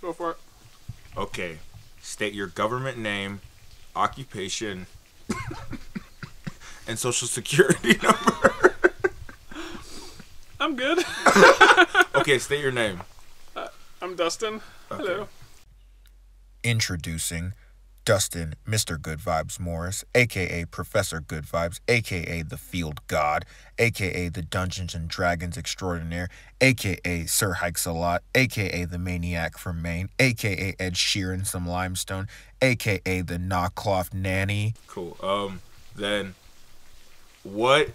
Go for it. Okay. State your government name, occupation, and social security number. I'm good. Okay, state your name. I'm Dustin. Okay. Hello. Introducing Dustin, Mr. Good Vibes Morris, a.k.a. Professor Good Vibes, a.k.a. the Field God, a.k.a. the Dungeons and Dragons Extraordinaire, a.k.a. Sir Hikes-A-Lot, a.k.a. the Maniac from Maine, a.k.a. Ed Sheeran Some Limestone, a.k.a. the Knockcloth Nanny. Cool. Then what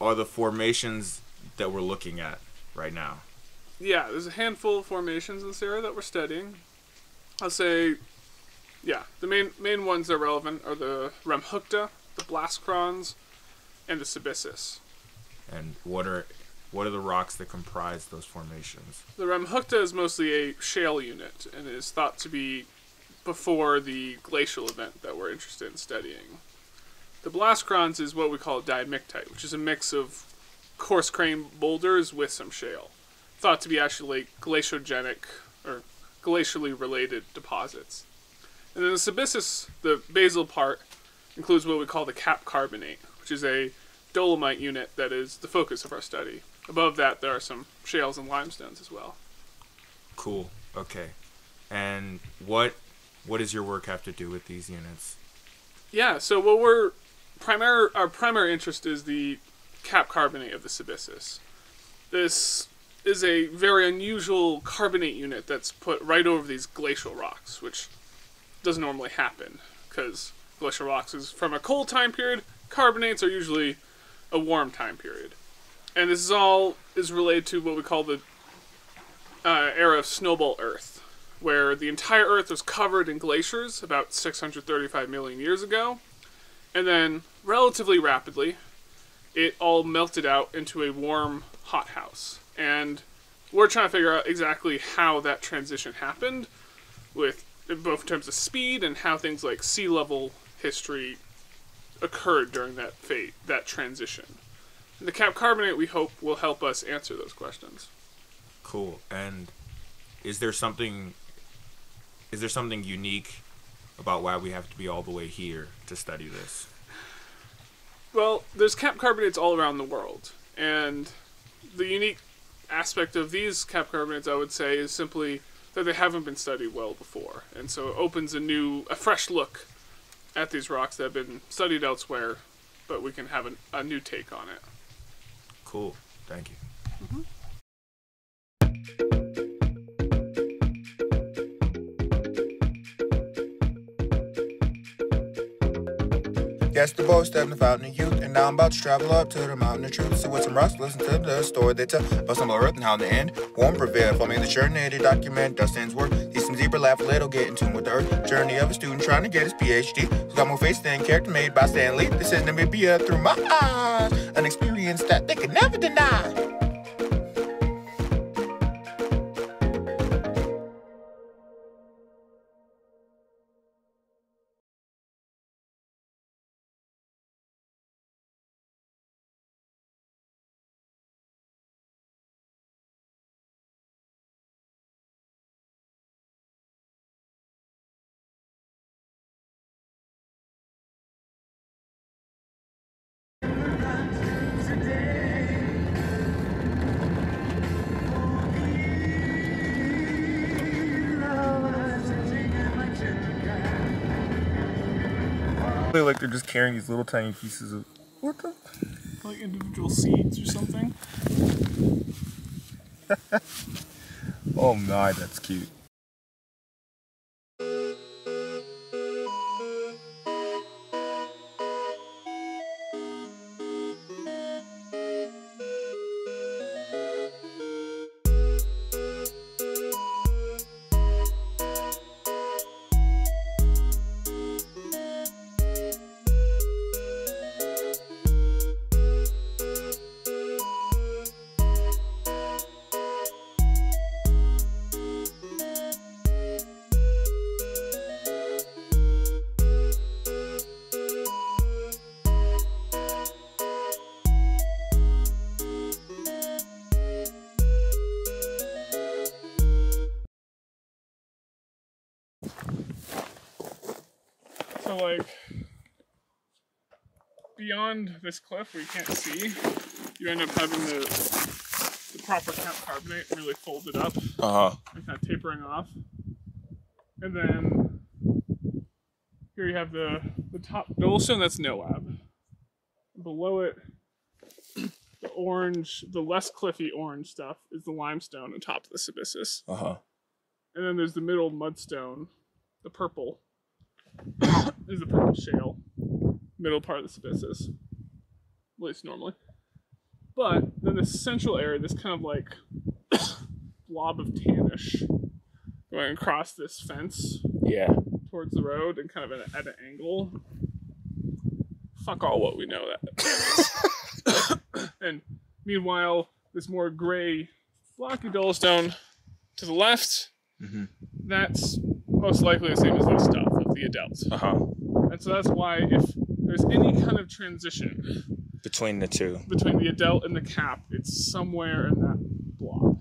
are the formations that we're looking at right now? Yeah, there's a handful of formations in Sierra that we're studying. I'll say, yeah, the main ones that are relevant are the Remhukta, the Blaskrons, and the Sibisus. And what are the rocks that comprise those formations? The Remhukta is mostly a shale unit, and it is thought to be before the glacial event that we're interested in studying. The Blaskrons is what we call diamictite, which is a mix of coarse grain boulders with some shale, thought to be actually glaciogenic or glacially related deposits. And then the Sibisus, the basal part, includes what we call the cap carbonate, which is a dolomite unit that is the focus of our study. Above that, there are some shales and limestones as well. Cool. Okay. And what does your work have to do with these units? Yeah, so what we're our primary interest is the cap carbonate of the Sibisus. This is a very unusual carbonate unit that's put right over these glacial rocks, which doesn't normally happen because glacial rocks is from a cold time period. Carbonates are usually a warm time period. And this is all is related to what we call the era of snowball earth, where the entire earth was covered in glaciers about 635 million years ago. And then relatively rapidly, it all melted out into a warm hothouse. And we're trying to figure out exactly how that transition happened, with both in terms of speed and how things like sea level history occurred during that phase, that transition. And the cap carbonate, we hope, will help us answer those questions. Cool. And is there something unique about why we have to be all the way here to study this? Well, there's cap carbonates all around the world, and the unique aspect of these cap carbonates, I would say, is simply that they haven't been studied well before. And so it opens a fresh look at these rocks that have been studied elsewhere, but we can have a new take on it. Cool. Thank you. Mm-hmm. Yes, the boy stepping out in the youth, and now I'm about to travel up to the mountain of truth. So with some rust, listen to the story they tell about some earth and how in the end warm prevail. For me, the journey to document Dustin's work. He's some zebra laugh, little get in tune with the earth. Journey of a student trying to get his PhD. Who's got more face than character made by Stan Lee. This is Namibia through my eyes, an experience that they could never deny. I feel like they're just carrying these little tiny pieces of orca, like individual seeds or something. Oh my, that's cute. So like beyond this cliff where you can't see, you end up having the proper cap carbonate really folded up and kind of tapering off. And then here you have the top dolostone, that's Noab. Below it, the orange, the less cliffy orange stuff is the limestone on top of the Sibisus. And then there's the middle mudstone, the purple, is the purple shale, middle part of the Sibisus, at least normally. But then this central area, this kind of like blob of tannish going across this fence towards the road and kind of at an angle. Fuck all what we know that. And meanwhile, this more gray, blocky dolostone to the left, that's most likely the same as this stuff of the adults. And so that's why if there's any kind of transition between the two, between the adult and the cap, it's somewhere in that blob.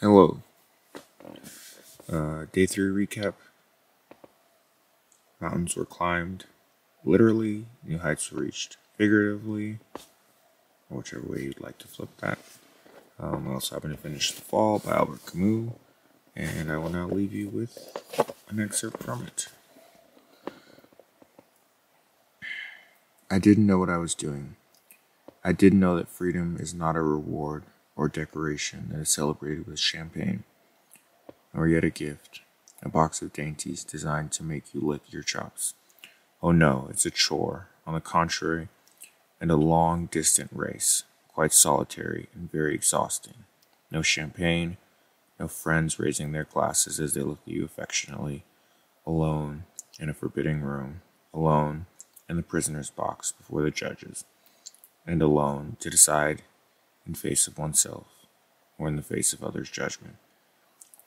Hello. Day 3 recap. Mountains were climbed. Literally, new heights were reached. Figuratively, whichever way you'd like to flip that. I also happen to finish The Fall by Albert Camus, and I will now leave you with an excerpt from it. I didn't know what I was doing. I didn't know that freedom is not a reward or decoration that is celebrated with champagne, nor yet a gift, a box of dainties designed to make you lick your chops. Oh no, it's a chore, on the contrary, and a long, distant race, quite solitary and very exhausting. No champagne, no friends raising their glasses as they look at you affectionately, alone in a forbidding room, alone in the prisoner's box before the judges, and alone to decide in face of oneself, or in the face of others' judgment.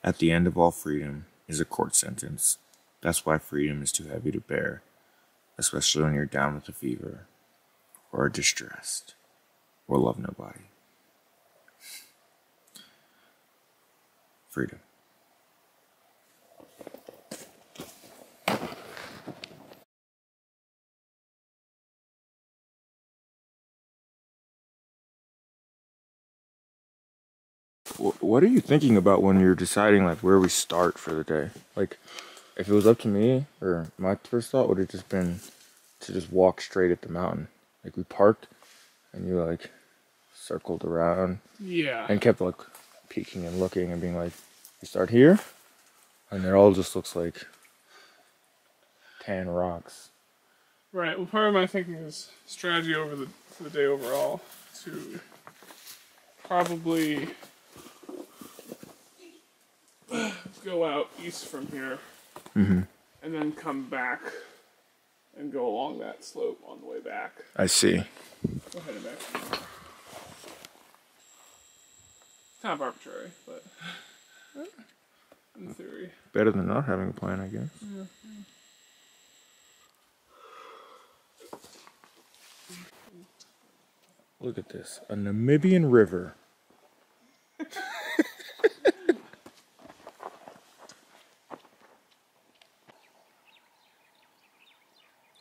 At the end of all freedom is a court sentence. That's why freedom is too heavy to bear, especially when you're down with a fever, or are distressed, or love nobody. Freedom. What are you thinking about when you're deciding like where we start for the day? Like, if it was up to me, or my first thought would have just been to just walk straight at the mountain. Like, we parked and you like circled around, and kept like peeking and looking and being like, we start here, and it all just looks like tan rocks. Right. Well, part of my thinking is strategy over the for the day overall to probably go out east from here and then come back and go along that slope on the way back. I see. Go ahead and back. It's kind of arbitrary, but in theory. Better than not having a plan, I guess. Yeah. Look at this, a Namibian river.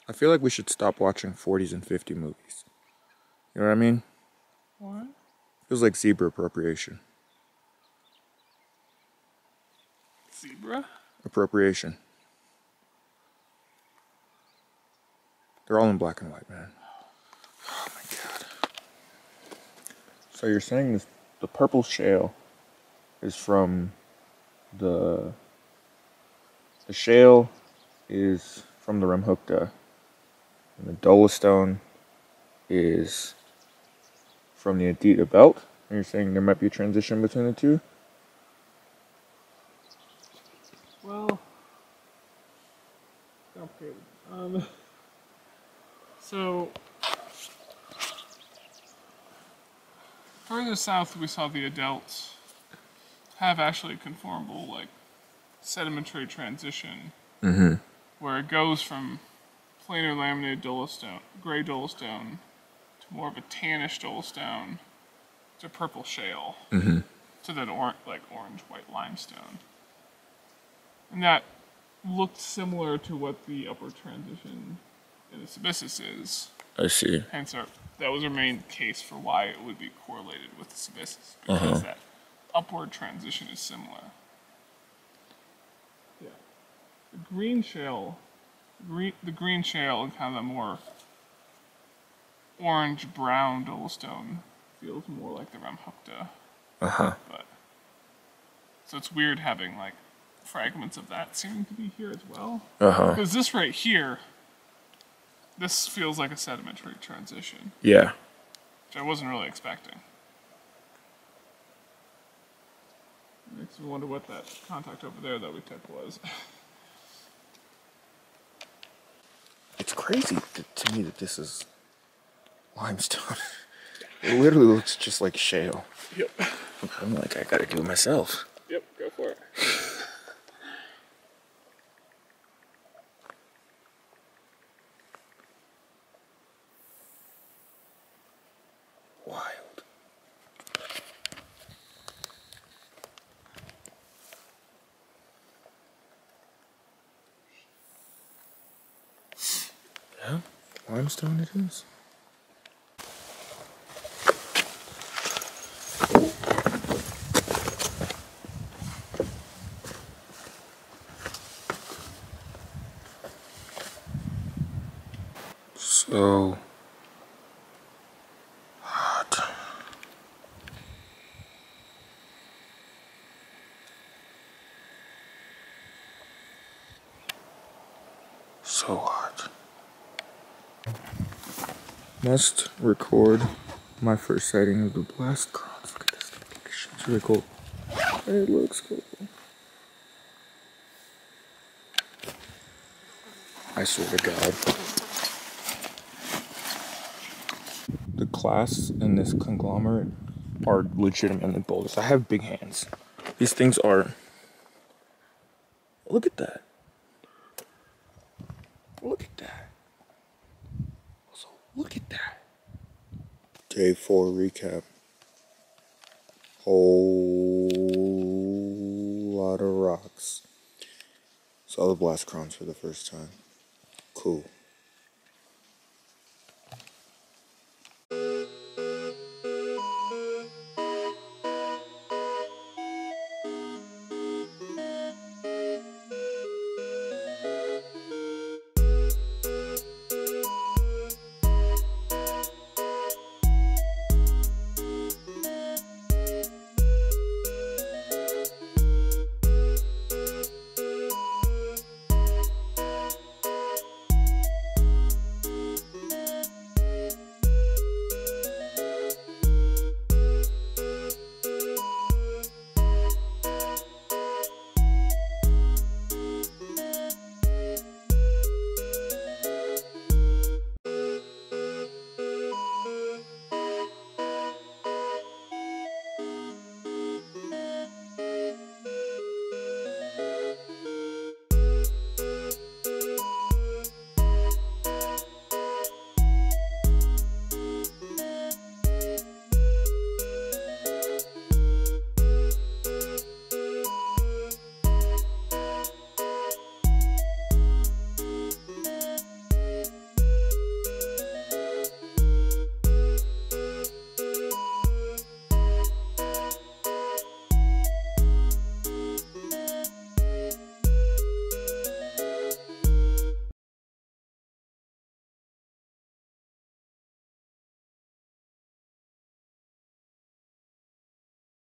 I feel like we should stop watching 40s and 50s movies. You know what I mean? What? Feels like zebra appropriation. Zebra? Appropriation. They're all in black and white, man. Oh my god. So you're saying this, the purple shale is from the shale is from the Rimhukta. And the dolostone is from the Aditya belt. And you're saying there might be a transition between the two? Well, complicated. So, further south we saw the adults have actually a conformable, like, sedimentary transition, where it goes from planar laminated dolostone, gray dolostone, to more of a tannish dolostone, to purple shale, to that orange-white limestone. And that looked similar to what the upper transition in the Sibisus is. I see. Hence, that was our main case for why it would be correlated with the Sibisus, because that upward transition is similar. Yeah. The green shale, the green shale and kind of the more orange-brown dolostone feels more like the Remhukta. But, so it's weird having, like, fragments of that seem to be here as well. Because this right here, this feels like a sedimentary transition. Yeah. Which I wasn't really expecting. It makes me wonder what that contact over there that we took was. It's crazy to me that this is limestone. It literally looks just like shale. Yep. I'm like, I gotta do it myself. Yep, go for it. Limestone it is. So hot. So hot. Must record my first sighting of the Blaskrons. Look at this location. It's really cool. It looks cool. I swear to God. The clasts in this conglomerate are legitimately boulders. I have big hands. These things are... Look at that. Look at that. Look at that. Day 4 recap. Whole lot of rocks. Saw the Blaskrons for the first time. Cool.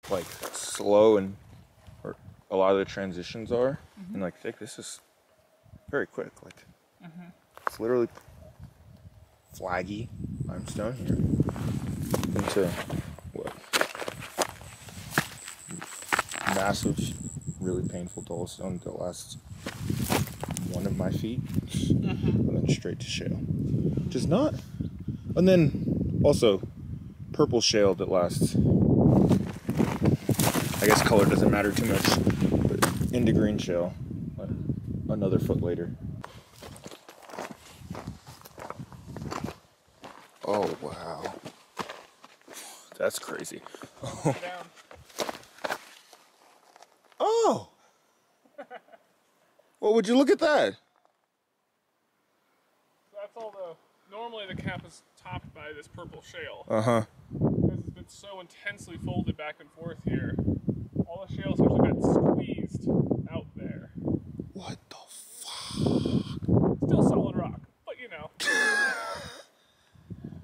like slow and or a lot of the transitions are, and like thick. This is very quick. Like it's literally flaggy limestone here into what massive, really painful dolostone that lasts one of my feet, and then straight to shale, which is not. And then also purple shale that lasts. I guess color doesn't matter too much, but into green shale, another foot later. Oh wow, that's crazy. Oh. Oh. Well, would you look at that? That's all the. Normally the cap is topped by this purple shale. Because it's been so intensely folded back and forth here. All the shales actually got squeezed out there. What the fuck? Still solid rock, but you know.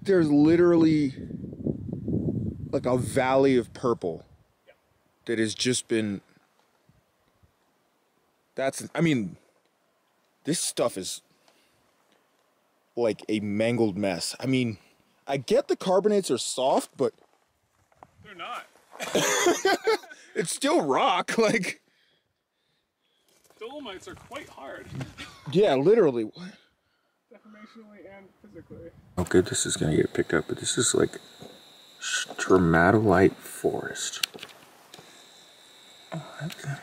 There's literally like a valley of purple that has just been. That's, I mean, this stuff is like a mangled mess. I mean, I get the carbonates are soft, but. They're not. It's still rock, like. Dolomites are quite hard. Yeah, literally. What? Deformationally and physically. Okay, this is gonna get picked up, but this is like stromatolite forest. Oh, that's good.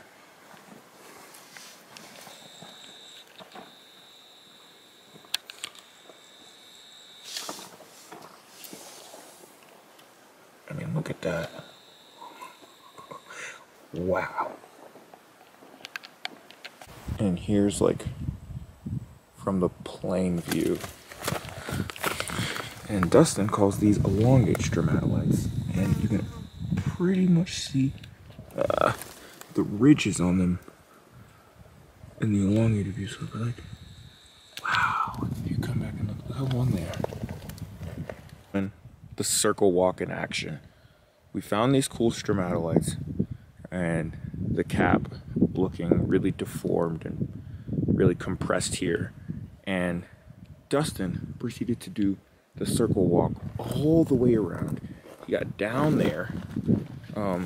I mean, look at that. Wow. And here's like from the plain view. And Dustin calls these elongate stromatolites. And you can pretty much see the ridges on them in the elongated view. So like, wow, you come back and look at that one there. And the circle walk in action. We found these cool stromatolites and the cap looking really deformed and really compressed here. And Dustin proceeded to do the circle walk all the way around. He got down there, I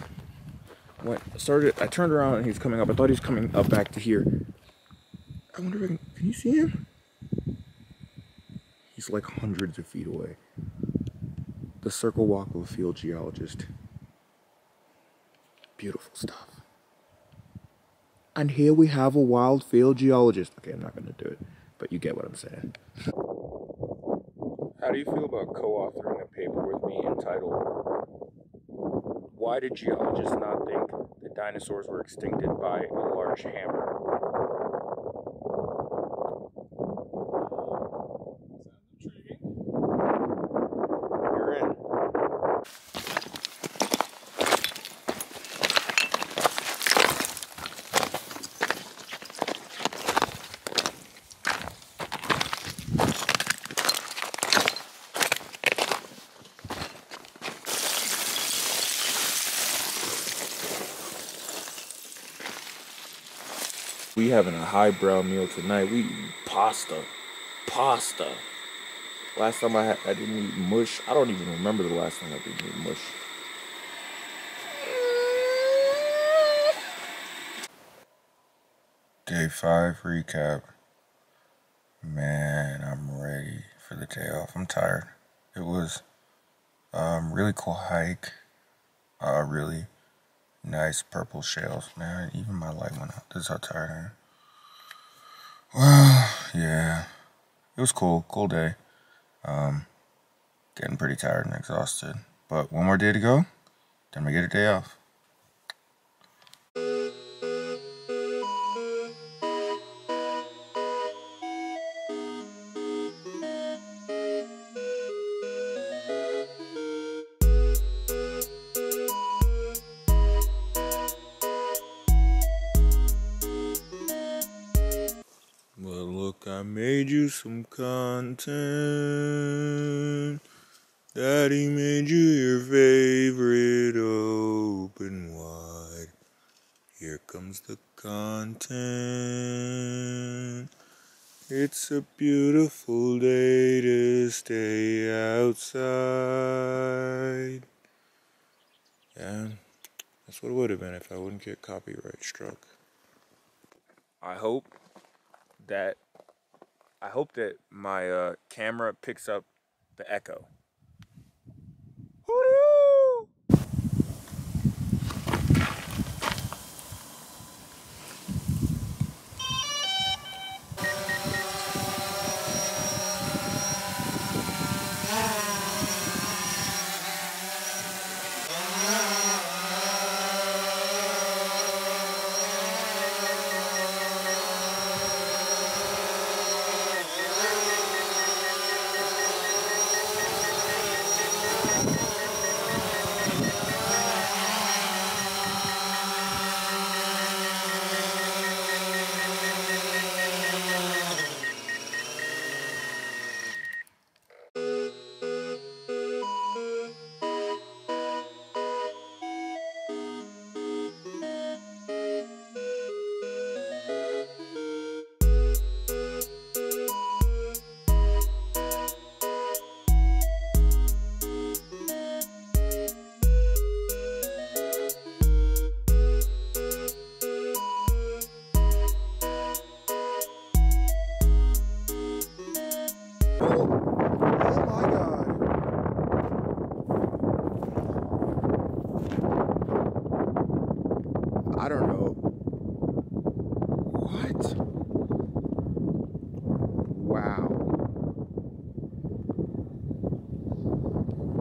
turned around and he was coming up. I thought he was coming up back to here. I wonder if I can you see him? He's like hundreds of feet away. The circle walk of a field geologist. Beautiful stuff. And here we have a wild field geologist. Okay, I'm not going to do it, but you get what I'm saying. How do you feel about co-authoring a paper with me entitled, "Why Did Geologists Not Think That Dinosaurs Were Extincted by a Large Hammer?" Sounds intriguing. You're in. We having a highbrow meal tonight. We eating pasta. Pasta. Last time I didn't eat mush. I don't even remember the last time I didn't eat mush. Day 5 recap. Man, I'm ready for the day off. I'm tired. It was really cool hike. Really nice purple shales, man. Even my light went out. This is how tired I am. Well, yeah. It was cool. Cool day. Getting pretty tired and exhausted. But one more day to go. Then we get a day off. Some content. Daddy made you your favorite, open wide. Here comes the content. It's a beautiful day to stay outside. And that's what it would have been if I wouldn't get copyright struck. I hope that my camera picks up the echo.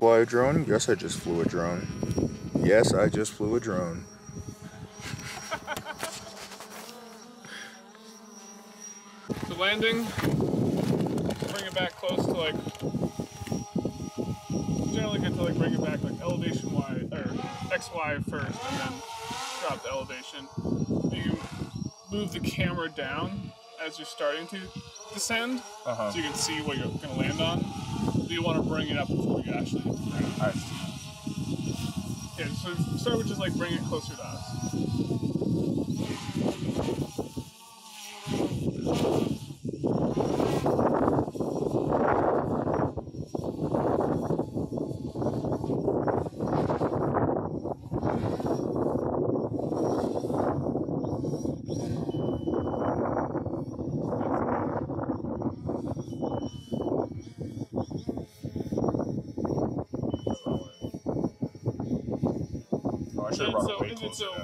A drone? Yes, I just flew a drone. Yes, I just flew a drone. The landing, bring it back close to like, generally get to like bring it back like elevation Y or XY first and then drop the elevation. You move the camera down as you're starting to descend so you can see what you're going to land on. You want to bring it up before you actually get to the ground. Alright. Yeah, so start with just like bring it closer to us.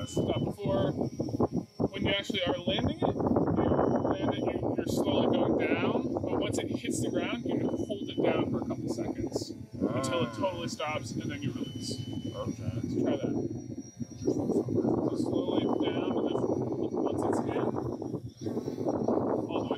Before, when you actually are landing it, you're slowly going down, but once it hits the ground, you hold it down for a couple seconds until it totally stops, and then you release. Okay. So try that. So slowly down, and then once it's in, all the way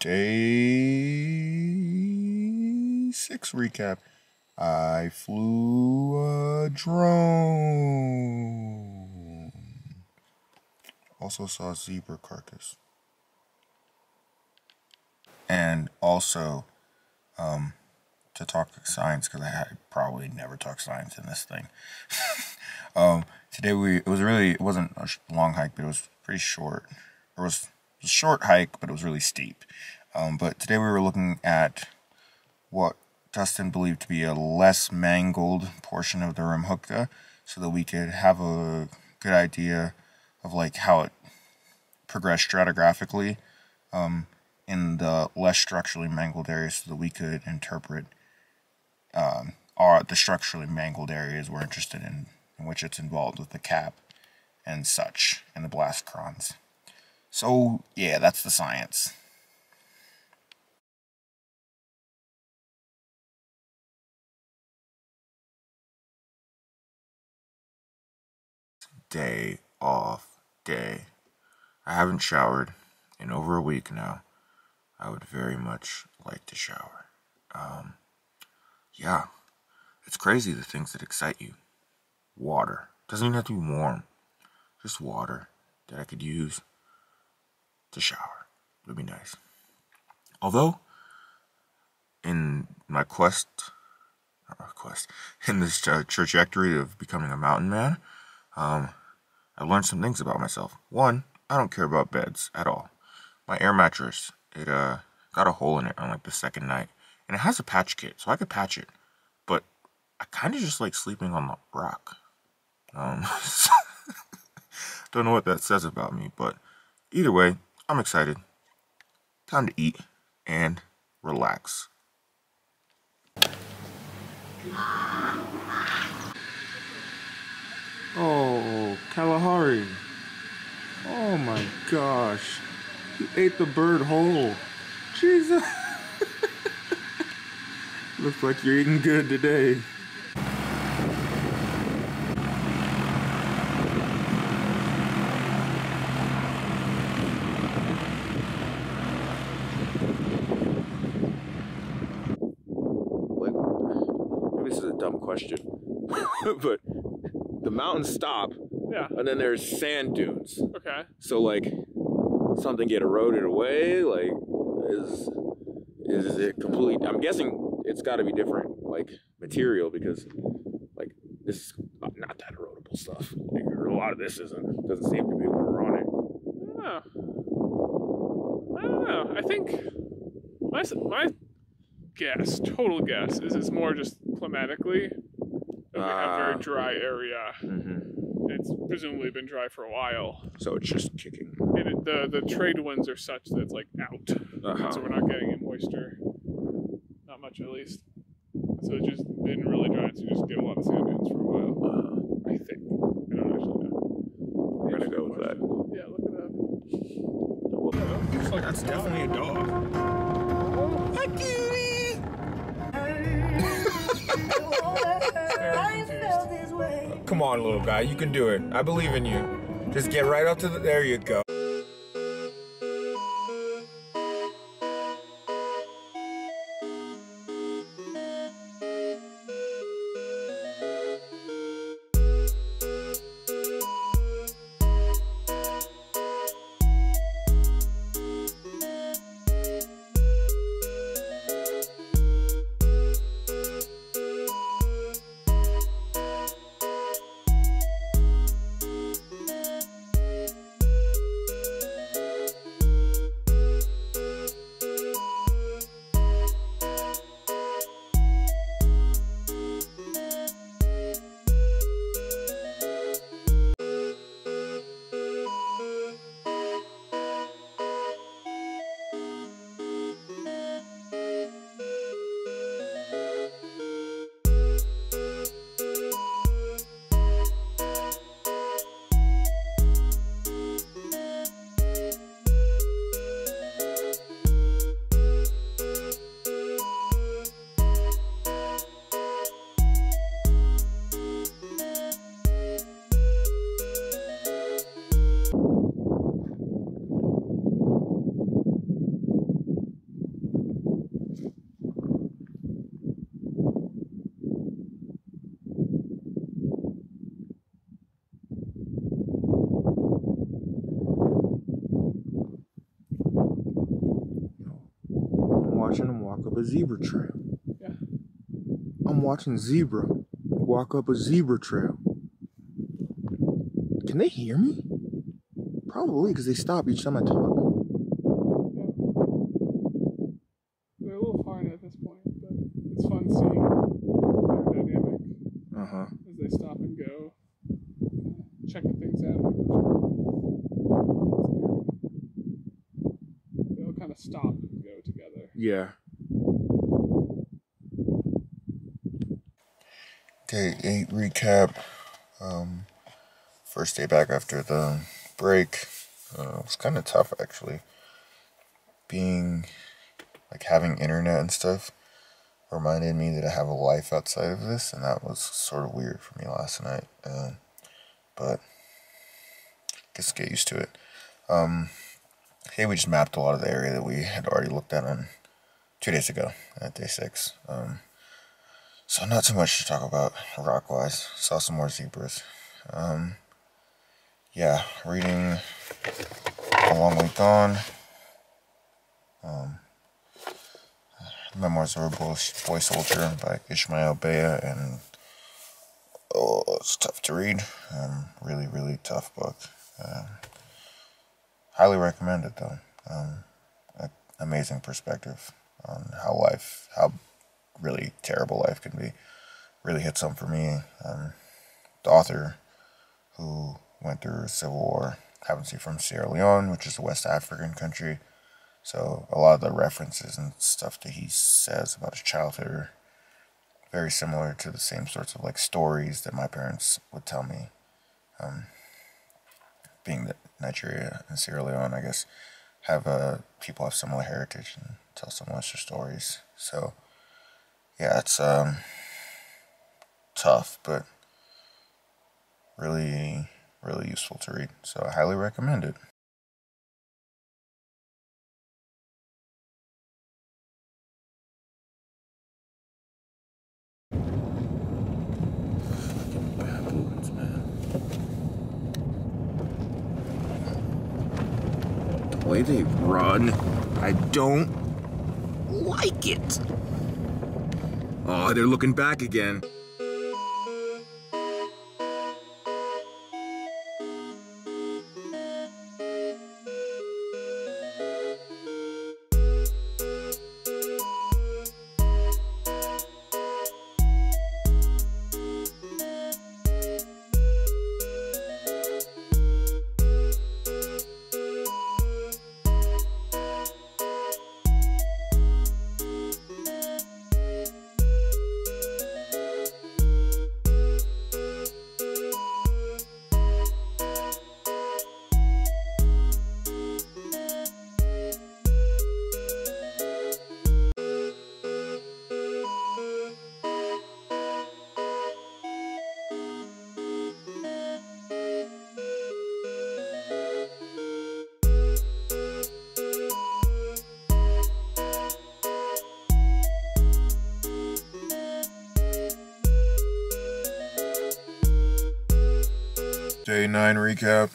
Day 6 recap. I flew a drone. Also saw a zebra carcass. And also, to talk science, because I probably never talk science in this thing. Today it wasn't a long hike, but it was pretty short. It was a short hike, but it was really steep. But today we were looking at what Dustin believed to be a less mangled portion of the Rimhukta, so that we could have a good idea of like how it progressed stratigraphically in the less structurally mangled areas, so that we could interpret the structurally mangled areas we're interested in which it's involved with the cap and such, and the Blaskrons. So, yeah, that's the science. Day off day. I haven't showered in over a week now. I would very much like to shower. Yeah, it's crazy the things that excite you. Water. Doesn't even have to be warm. Just water that I could use to shower. It would be nice. Although, in my quest, in this trajectory of becoming a mountain man, I've learned some things about myself. One, I don't care about beds at all. My air mattress, it got a hole in it on like the second night. And it has a patch kit, so I could patch it. But I kind of just like sleeping on the rock. Don't know what that says about me, but either way, I'm excited. Time to eat and relax. Oh, Kalahari. Oh my gosh. You ate the bird whole. Jesus. Looks like you're eating good today. Maybe this is a dumb question, but the mountains stop, yeah, and then there's sand dunes. Okay. So like, something get eroded away, like, is it complete? I'm guessing it's got to be different, like, material, because, like, this is not that erodible stuff. Like, a lot of this isn't, doesn't seem to be when we're on it. I don't know. I think my guess, total guess, is it's more just climatically. We have very dry area. Mm-hmm. It's presumably been dry for a while. So it's just kicking. And the trade winds are such that it's, like, out. Uh-huh. So we're not getting any moisture. Much at least. So it just didn't really dry, so you just get a lot of sand dunes for a while. I think. I don't actually know. We're gonna go with that. Yeah, look it up. It looks like that's definitely a dog. Oh. Hi, cutie! I felt this way. Come on, little guy, you can do it. I believe in you. Just get right up to the. There you go. Up a zebra trail. Yeah. I'm watching zebra walk up a zebra trail. Can they hear me? Probably, because they stop each time I talk. Yeah. They're a little foreign at this point, but it's fun seeing their dynamic. Uh-huh. As they stop and go, checking things out. They all kind of stop and go together. Yeah. Day 8 recap, first day back after the break. It was kind of tough actually, being, like having internet and stuff reminded me that I have a life outside of this, and that was sort of weird for me last night, but I guess get used to it. Here we just mapped a lot of the area that we had already looked at on 2 days ago, at day 6. So not too much to talk about rock-wise. Saw some more zebras. Yeah, reading A Long Way Gone. Memoirs of a Boy Soldier by Ishmael Beah, and it's tough to read. Really, really tough book. Highly recommend it though. Amazing perspective on how really terrible life can be. Really hits home for me. The author, who went through civil war, happens to be from Sierra Leone, which is a West African country. So a lot of the references and stuff that he says about his childhood are very similar to the same sorts of like stories that my parents would tell me. Being that Nigeria and Sierra Leone, I guess, people have similar heritage and tell similar stories. So yeah, it's tough, but really, really useful to read. So I highly recommend it. The way they run, I don't like it. Oh, they're looking back again. Day 9 recap.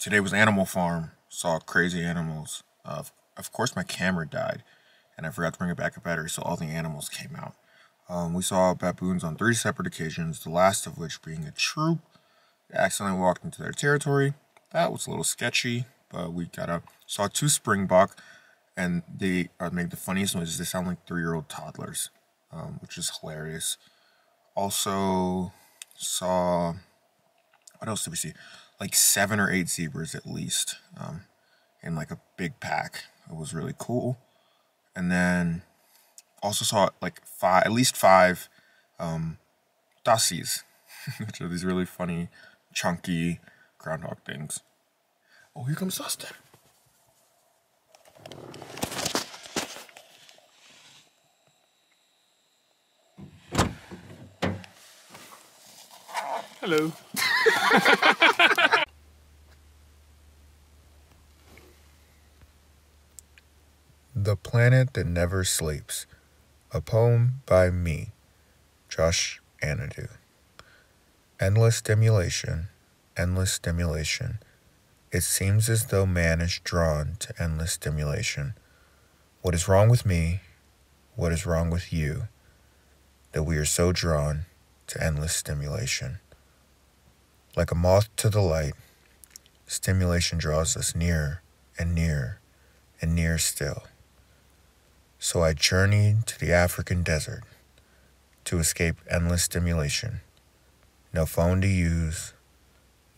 Today was Animal Farm. Saw crazy animals. Of course my camera died, and I forgot to bring a backup battery, so all the animals came out. We saw baboons on 3 separate occasions, the last of which being a troop that accidentally walked into their territory. That was a little sketchy, but we got up. Saw 2 springbok, and they make the funniest noises. They sound like 3-year-old toddlers, which is hilarious. Also saw... what else did we see? Like 7 or 8 zebras at least, in like a big pack. It was really cool. And then also saw like at least five dassies, which are these really funny, chunky groundhog things. Oh, here comes Dustin. Hello. The Planet That Never Sleeps, a poem by me, Josh Anadu. Endless stimulation, it seems as though man is drawn to endless stimulation. What is wrong with me, what is wrong with you, that we are so drawn to endless stimulation? Like a moth to the light, stimulation draws us nearer and nearer and nearer still. So I journeyed to the African desert to escape endless stimulation. No phone to use,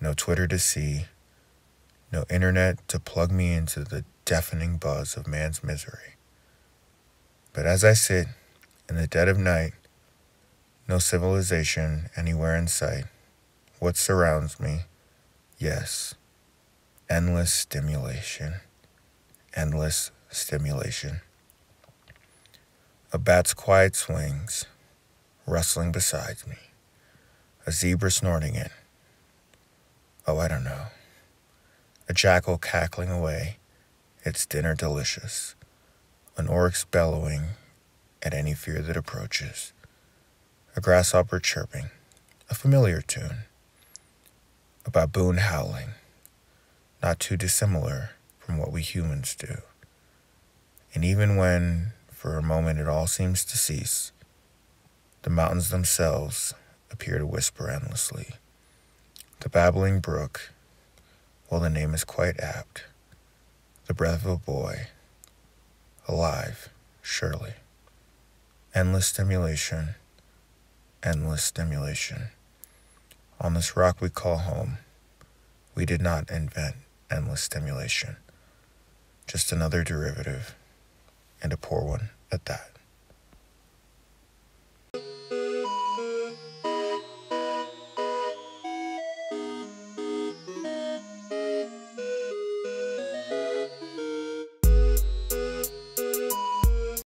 no Twitter to see, no internet to plug me into the deafening buzz of man's misery. But as I sit in the dead of night, no civilization anywhere in sight. What surrounds me? Yes. Endless stimulation. Endless stimulation. A bat's quiet swings, rustling beside me. A zebra snorting it. Oh, I don't know. a jackal cackling away, its dinner delicious, an oryx bellowing at any fear that approaches, a grasshopper chirping, a familiar tune, a baboon howling, not too dissimilar from what we humans do. And even when, for a moment, it all seems to cease, the mountains themselves appear to whisper endlessly. The babbling brook, well, the name is quite apt, the breath of a boy, alive, surely. Endless stimulation, endless stimulation. On this rock we call home, we did not invent endless stimulation. Just another derivative, and a poor one at that.